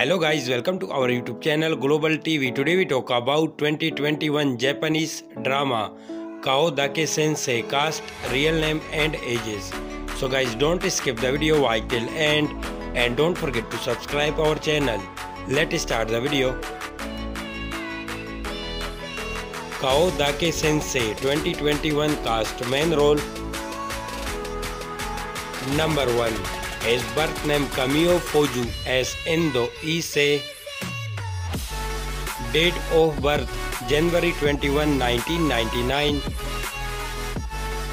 Hello guys, welcome to our YouTube channel Global TV. Today we talk about 2021 Japanese drama Kao Dake Sensei, cast, real name and ages. So guys, don't skip the video right till end and don't forget to subscribe our channel. Let's start the video. Kao Dake Sensei 2021 cast. Main role Number 1. His birth name Kamio Fuju as Endo Ice. Date of birth January 21, 1999.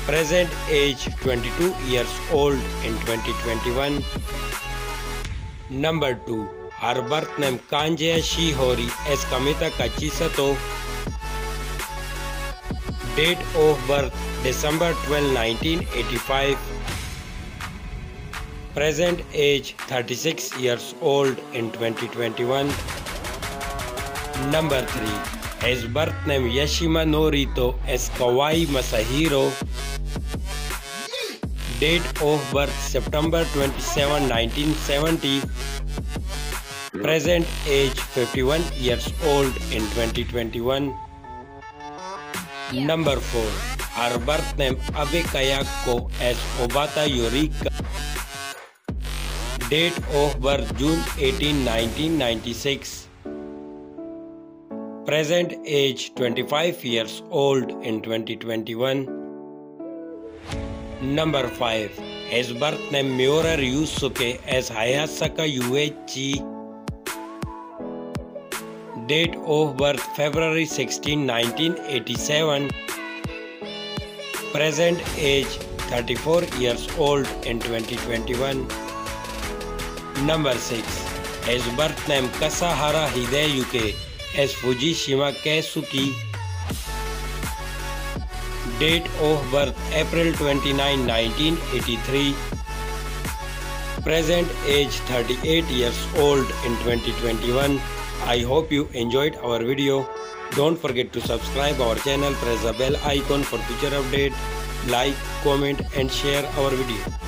Present age 22 years old in 2021. Number 2. Her birth name Kanjiya Shihori as Kametaka Chisato. Date of birth December 12, 1985. Present age 36 years old in 2021. Number 3. His birth name Yashima Norito as Kawai Masahiro. Date of birth September 27, 1970. Present age 51 years old in 2021. Number 4. Her birth name Abe Kayako as Obata Yurika. Date of birth June 18, 1996. Present age 25 years old in 2021. Number 5. His birth name Miura Yusuke as Hayasaka Uechi. Date of birth February 16, 1987. Present age 34 years old in 2021. Number 6. His birth name Kasahara Hideyuki as Fujishima Kaisuki. Date of birth April 29, 1983. Present age 38 years old in 2021. I hope you enjoyed our video. Don't forget to subscribe our channel, press the bell icon for future update, like, comment and share our video.